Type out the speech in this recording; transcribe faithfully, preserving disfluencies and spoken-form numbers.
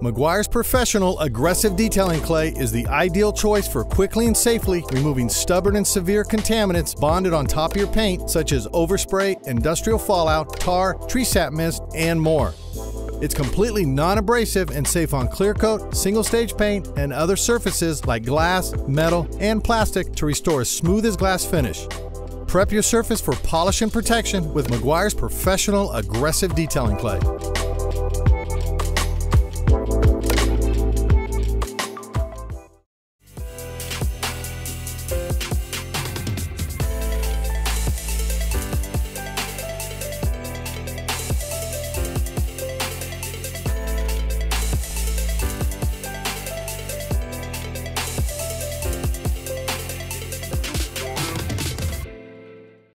Meguiar's Professional Aggressive Detailing Clay is the ideal choice for quickly and safely removing stubborn and severe contaminants bonded on top of your paint, such as overspray, industrial fallout, tar, tree sap mist, and more. It's completely non-abrasive and safe on clear coat, single-stage paint, and other surfaces like glass, metal, and plastic to restore a smooth as glass finish. Prep your surface for polish and protection with Meguiar's Professional Aggressive Detailing Clay.